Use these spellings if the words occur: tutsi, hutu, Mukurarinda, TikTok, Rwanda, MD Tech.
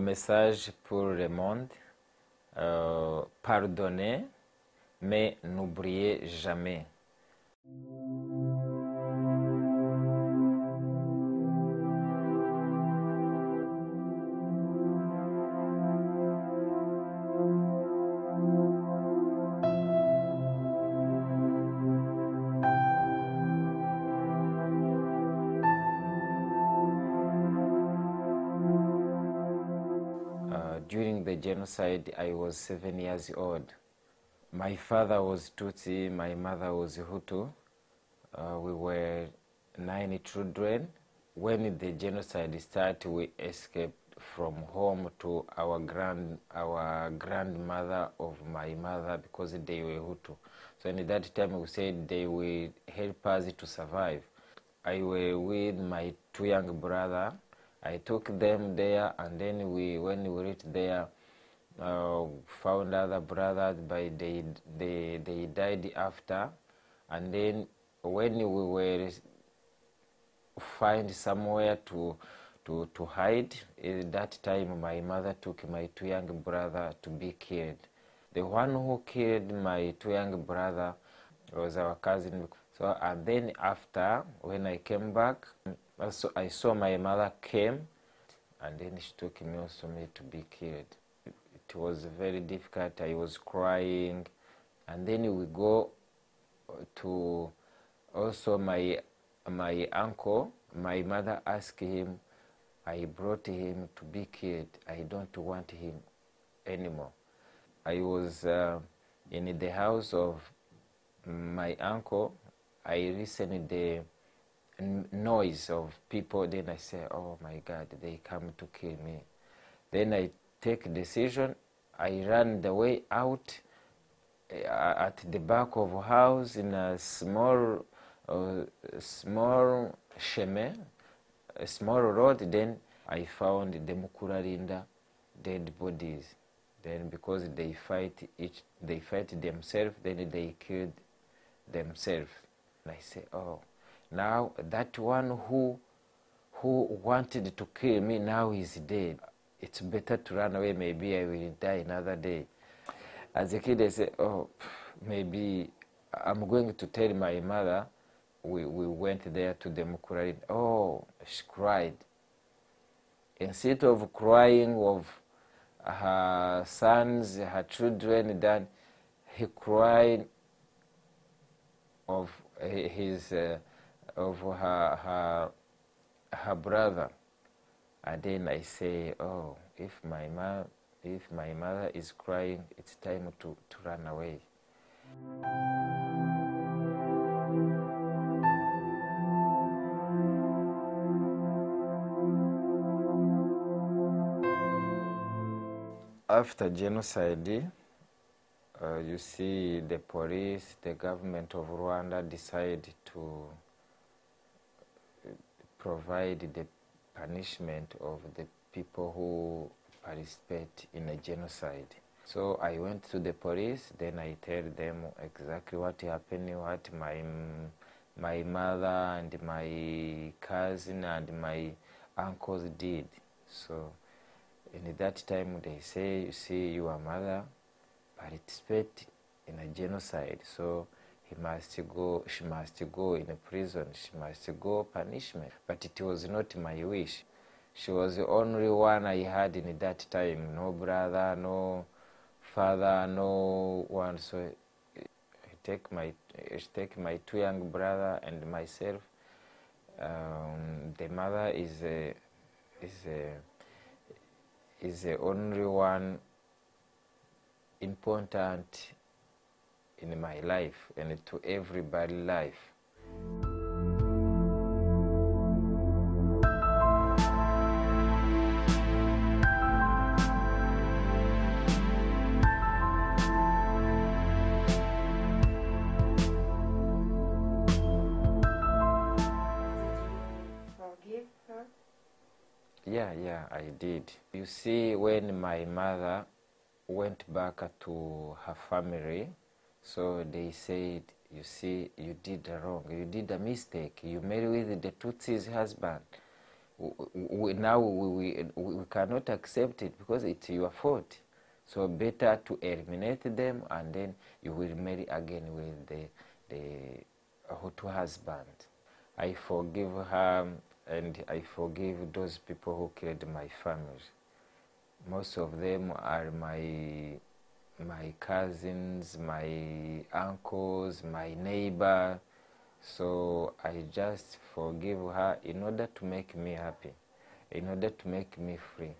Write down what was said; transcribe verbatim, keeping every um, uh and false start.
au message pour le monde, euh, pardonnez, mais n'oubliez jamais. During the genocide, I was seven years old. My father was Tutsi, my mother was Hutu. Uh, we were nine children. When the genocide started, we escaped from home to our grand, our grandmother of my mother because they were Hutu. So at that time, we said they will help us to survive. I was with my two young brothers. I took them there, and then we, when we reached there, uh, found other brothers, but they, they, they died after. And then when we were find somewhere to, to, to hide, at that time my mother took my two young brothers to be killed. The one who killed my two young brothers was our cousin. So, and then after, when I came back, also, I saw my mother came, and then she took me also me to be killed. It was very difficult. I was crying, and then we go to also my my uncle. My mother asked him, I brought him to be killed. I don't want him anymore. I was uh, in the house of my uncle. I listened the noise of people, then I say, oh my God, they come to kill me. Then I take a decision, I run the way out at the back of a house in a small, uh, small sheme, a small road, then I found the Mukurarinda dead bodies. Then because they fight each, they fight themselves, then they killed themselves. And I say, oh. Now that one who, who wanted to kill me now is dead. It's better to run away. Maybe I will die another day. As a kid, I said, "Oh, maybe I'm going to tell my mother." We we went there to the Mukurari. Oh, she cried. Instead of crying of her sons, her children, then he cried of his. Uh, of her, her, her brother. And then I say, oh, if my, ma if my mother is crying, it's time to, to run away. After genocide, uh, you see the police, the government of Rwanda decide to provide the punishment of the people who participate in a genocide. So I went to the police, then I tell them exactly what happened, what my, my mother and my cousin and my uncles did. So in that time they say, you see, your mother participated in a genocide. So He must go, she must go in a prison, she must go punishment. But it was not my wish. She was the only one I had in that time. No brother, no father, no one. So I take my, I take my two young brothers and myself. Um, the mother is a, is a, is the only one important in my life and to everybody's life. Forgive her? Yeah, yeah, I did. You see, when my mother went back to her family, so they said, you see, you did wrong, you did a mistake, you married with the Tutsi's husband. we, now we, we, we cannot accept it because it's your fault. So better to eliminate them, and then you will marry again with the, the Hutu husband. I forgive her, and I forgive those people who killed my family. Most of them are my, my cousins, my uncles, my neighbor. So I just forgive her in order to make me happy, in order to make me free.